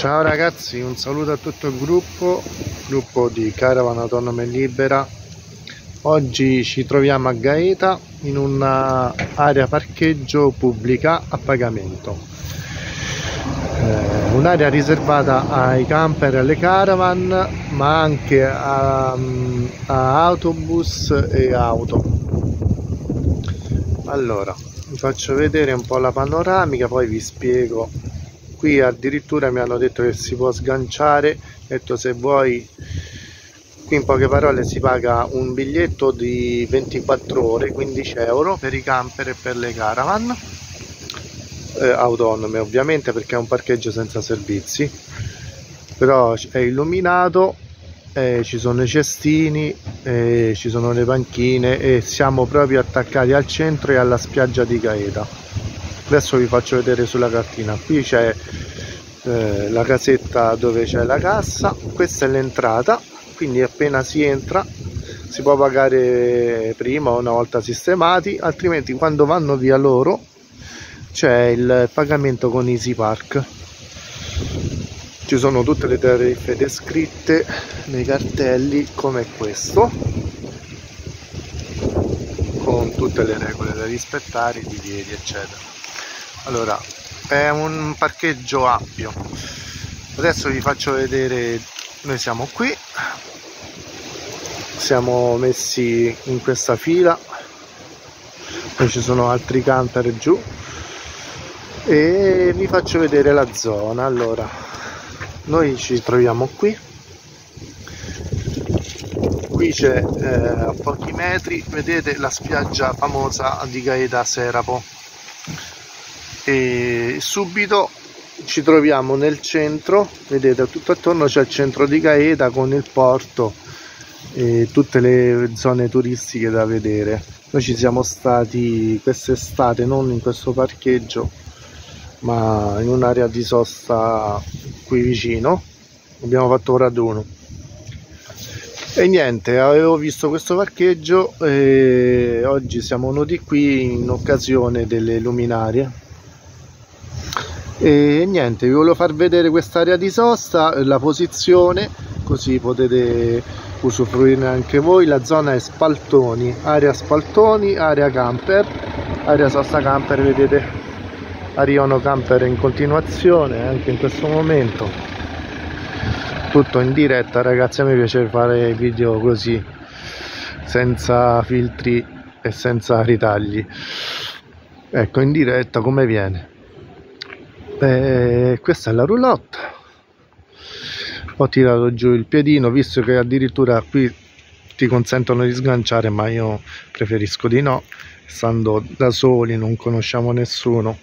Ciao ragazzi, un saluto a tutto il gruppo di Caravan Autonoma e Libera. Oggi ci troviamo a Gaeta in un'area parcheggio pubblica a pagamento, un'area riservata ai camper e alle caravan, ma anche a autobus e auto. Allora, vi faccio vedere un po' la panoramica, poi vi spiego. Qui addirittura mi hanno detto che si può sganciare, ho detto se vuoi. Qui in poche parole si paga un biglietto di 24 ore, 15 euro per i camper e per le caravan autonome, ovviamente, perché è un parcheggio senza servizi, però è illuminato, ci sono i cestini, ci sono le panchine e siamo proprio attaccati al centro e alla spiaggia di Gaeta. Adesso vi faccio vedere sulla cartina. Qui c'è la casetta dove c'è la cassa, questa è l'entrata, quindi appena si entra si può pagare prima una volta sistemati, altrimenti quando vanno via loro c'è il pagamento con Easy Park. Ci sono tutte le tariffe descritte nei cartelli come questo, con tutte le regole da rispettare, i divieti eccetera. Allora, è un parcheggio ampio. Adesso vi faccio vedere, noi siamo qui, siamo messi in questa fila, poi ci sono altri camper giù e vi faccio vedere la zona. Allora, noi ci troviamo qui c'è a pochi metri, vedete la spiaggia famosa di Gaeta Serapo. E subito ci troviamo nel centro, vedete tutto attorno c'è il centro di Gaeta con il porto e tutte le zone turistiche da vedere. Noi ci siamo stati quest'estate non in questo parcheggio ma in un'area di sosta qui vicino, abbiamo fatto un raduno e niente, avevo visto questo parcheggio e oggi siamo venuti qui in occasione delle luminarie. E niente, vi volevo far vedere quest'area di sosta, la posizione, così potete usufruirne anche voi. La zona è Spaltoni, area camper, area sosta camper, vedete arrivano camper in continuazione anche in questo momento, tutto in diretta ragazzi, a me piace fare video così senza filtri e senza ritagli, ecco, in diretta come viene. Questa è la roulotte, ho tirato giù il piedino visto che addirittura qui ti consentono di sganciare, ma io preferisco di no, stando da soli non conosciamo nessuno,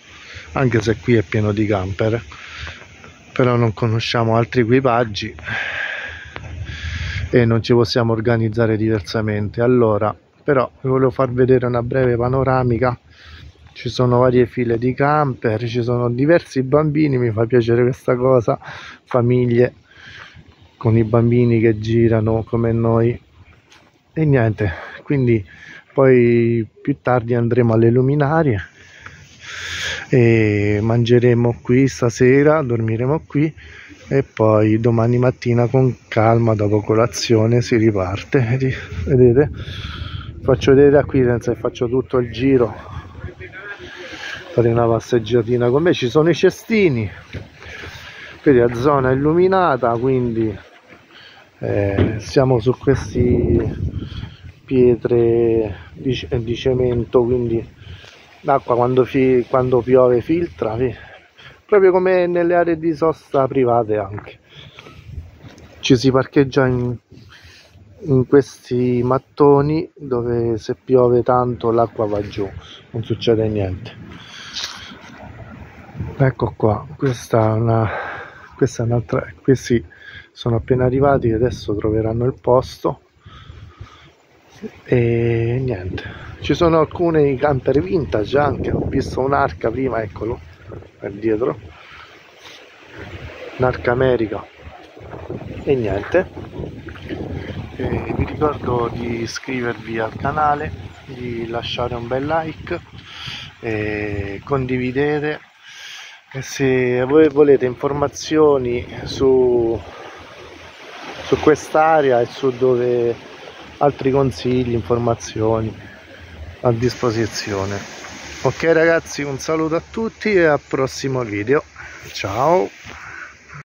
anche se qui è pieno di camper, però non conosciamo altri equipaggi e non ci possiamo organizzare diversamente. Allora, però vi volevo far vedere una breve panoramica. Ci sono varie file di camper, ci sono diversi bambini, mi fa piacere questa cosa, famiglie con i bambini che girano come noi. E niente, quindi poi più tardi andremo alle luminarie e mangeremo qui stasera, dormiremo qui e poi domani mattina con calma dopo colazione si riparte. Vedete? Faccio vedere da qui senza che faccio tutto il giro. Fare una passeggiatina con me. Ci sono i cestini, vedi, la zona è illuminata, quindi siamo su queste pietre di cemento, quindi l'acqua quando piove filtra, proprio come nelle aree di sosta private. Anche ci si parcheggia in questi mattoni dove se piove tanto l'acqua va giù, non succede niente. Ecco qua, questa è un'altra. Questi sono appena arrivati, adesso troveranno il posto e niente. Ci sono alcuni camper vintage anche, ho visto un'arca prima, eccolo per dietro, un'arca America. E niente, vi ricordo di iscrivervi al canale, di lasciare un bel like, condividete E se voi volete informazioni su quest'area e su dove altri consigli, informazioni a disposizione. Ok ragazzi, un saluto a tutti e al prossimo video. Ciao!